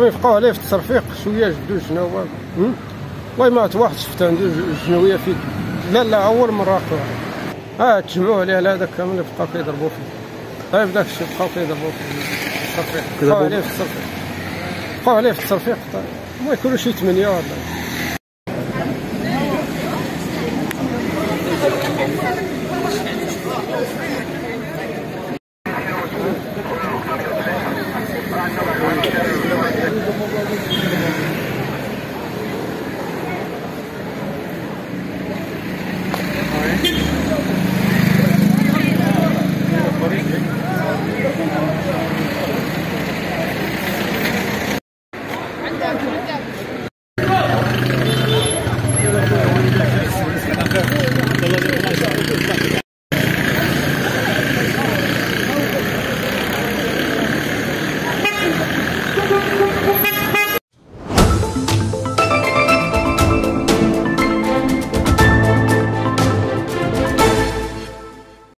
العربي بقاو عليه في التصرفيق شويه جدو الجناوه. والله ما واحد شفت عنده جنويه في لا اول مره قرا تجمعوا عليه على هذاك كامل اللي بقاو كيضربوا فيه. طيب داك الشيء بقاو كيضربوا فيه بقاو عليه في التصرفيق ما يكونوا شي 8 ولا